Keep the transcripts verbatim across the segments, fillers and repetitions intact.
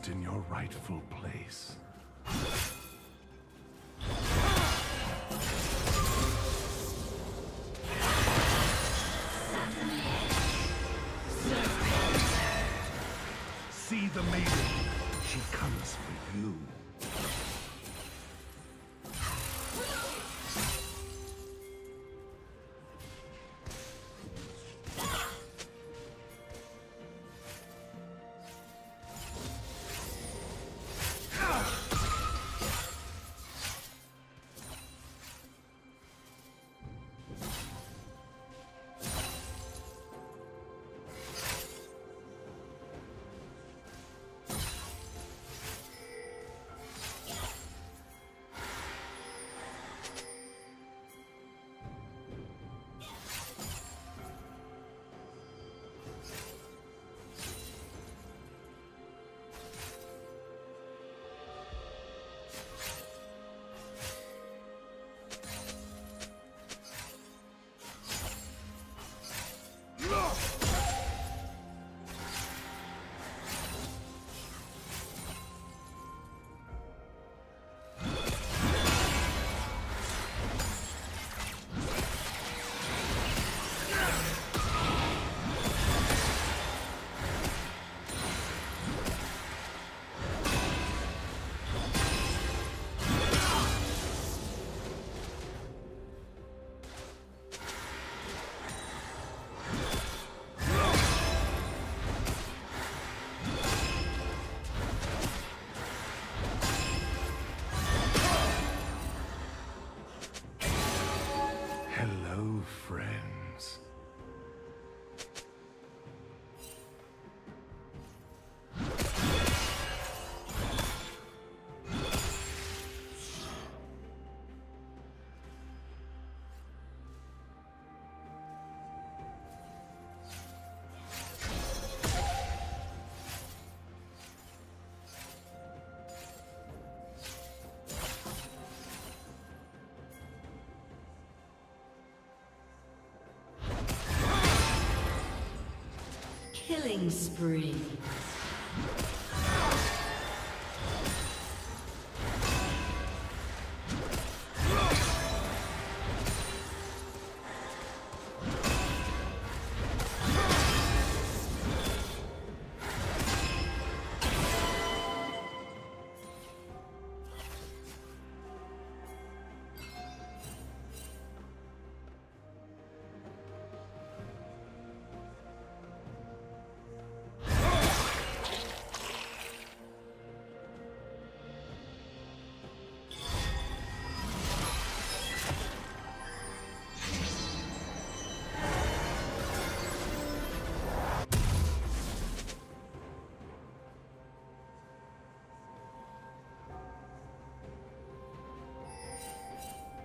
lost in your rightful place. See the maiden, she comes for you. Killing spree.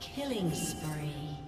Killing spree.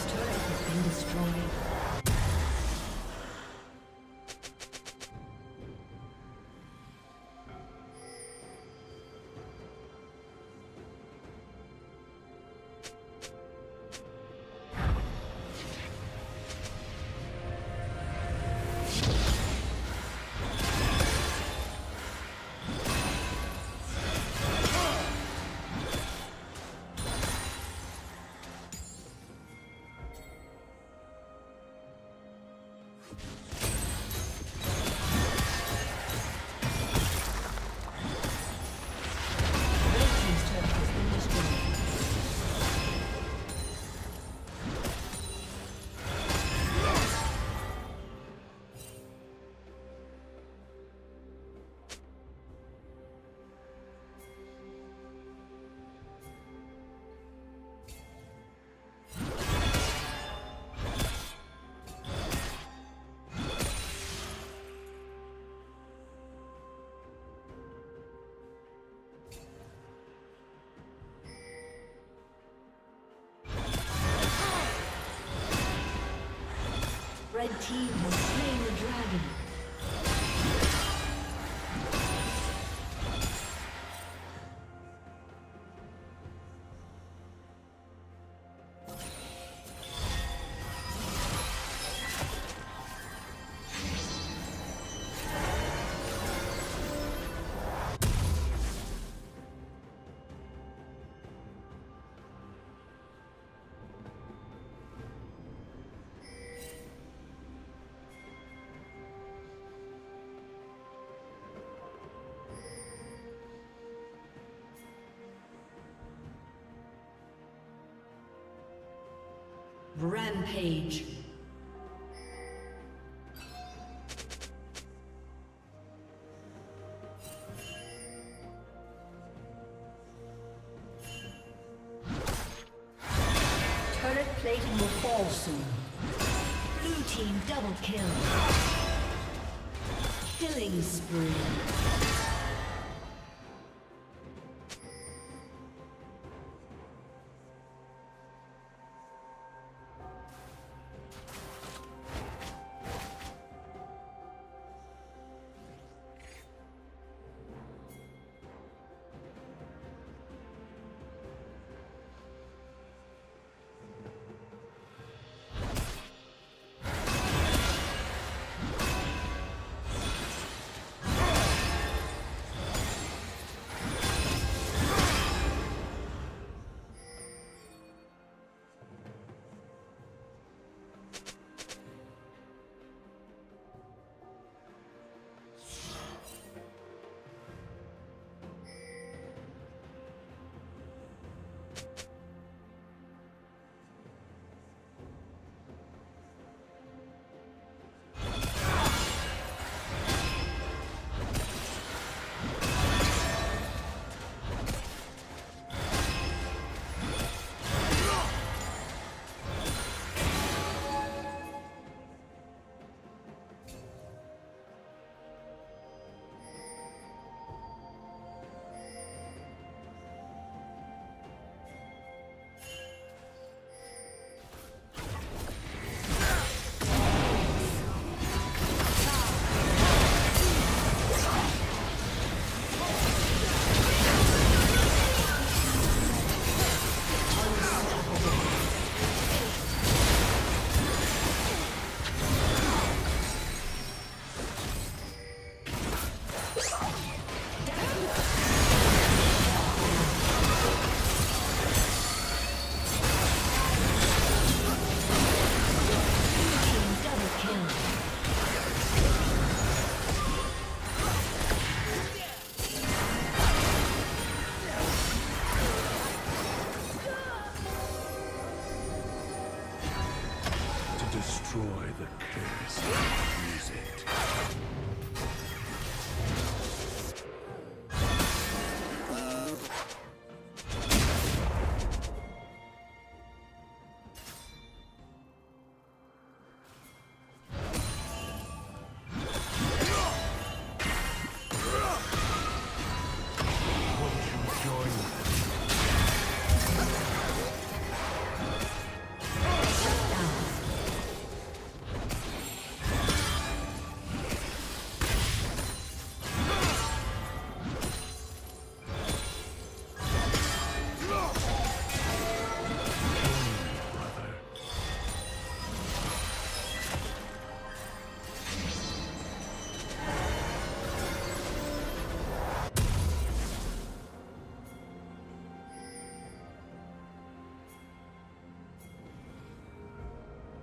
team's turret has been destroyed. Red team has slain the dragon. Rampage. Turret plating will fall soon. Blue team double kill. Killing spree. Join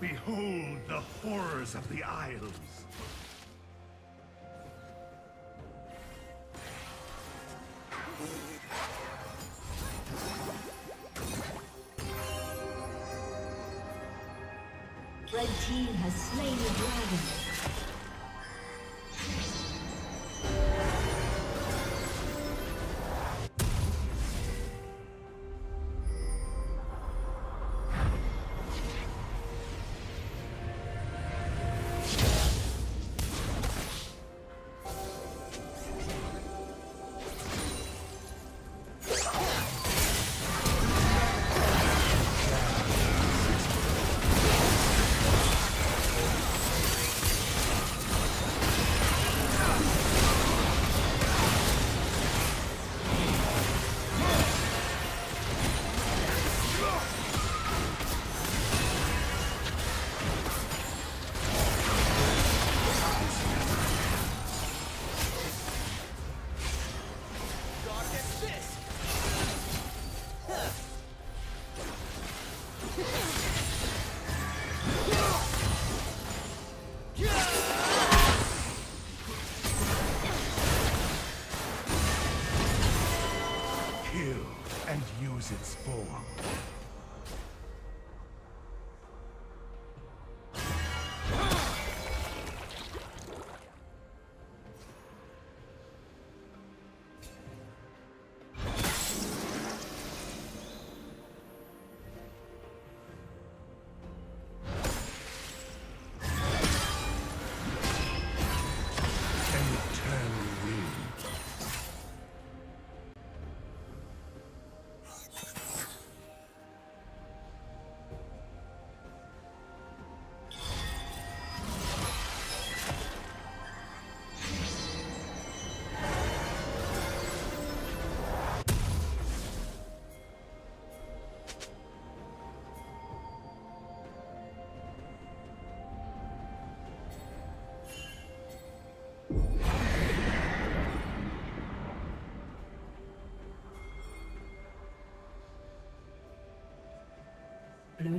Behold the horrors of the Isles! Red team has slain the dragon. Its form. Blue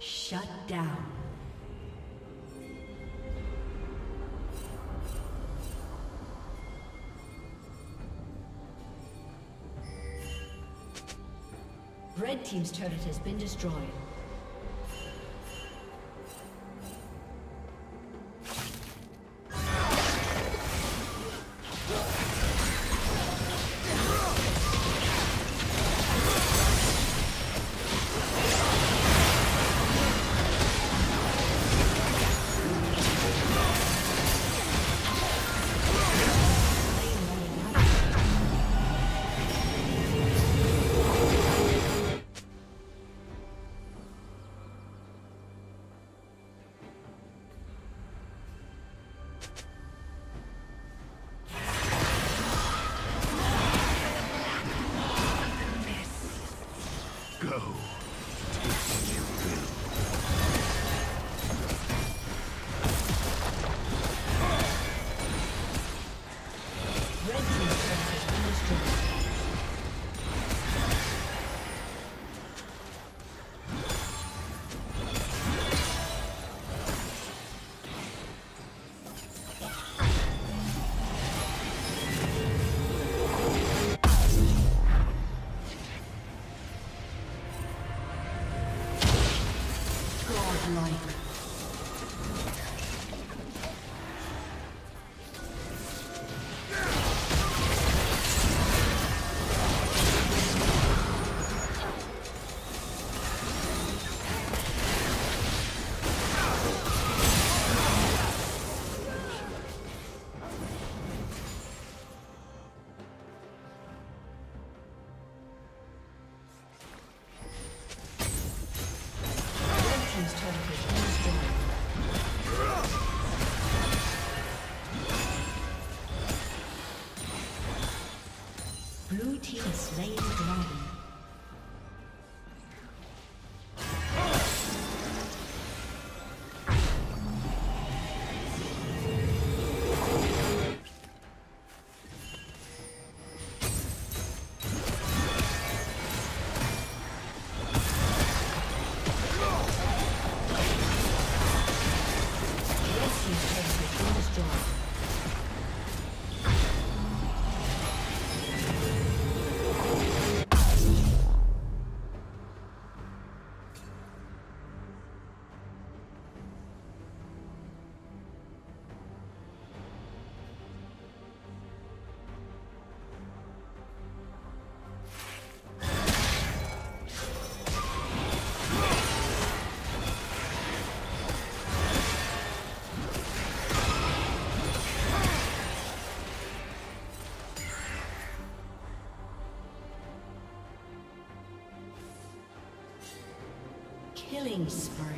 Shut down. Red team's turret has been destroyed. Blue team has slain the dragon. Killing spree.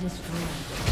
Destroyed.